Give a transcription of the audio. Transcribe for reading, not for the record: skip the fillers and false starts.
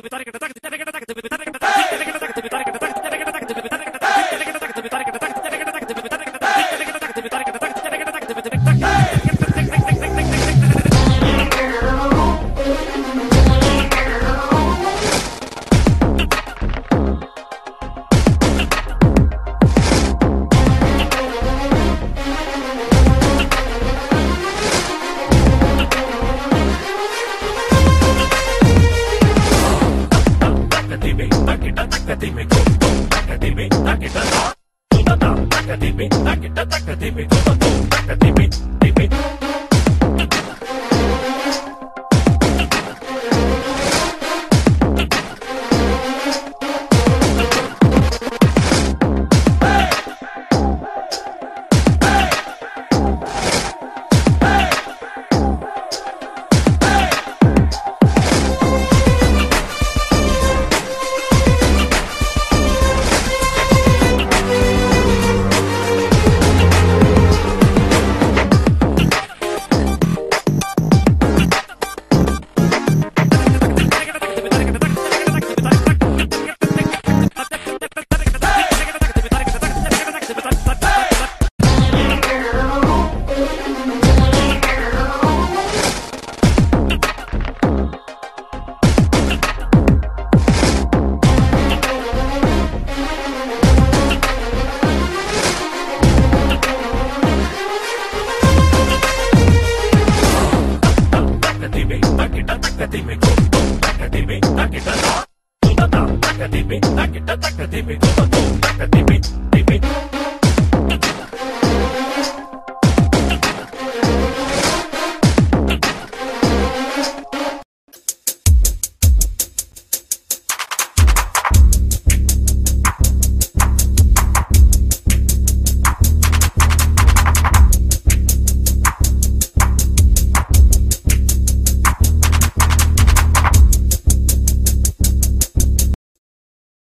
Back at the beat,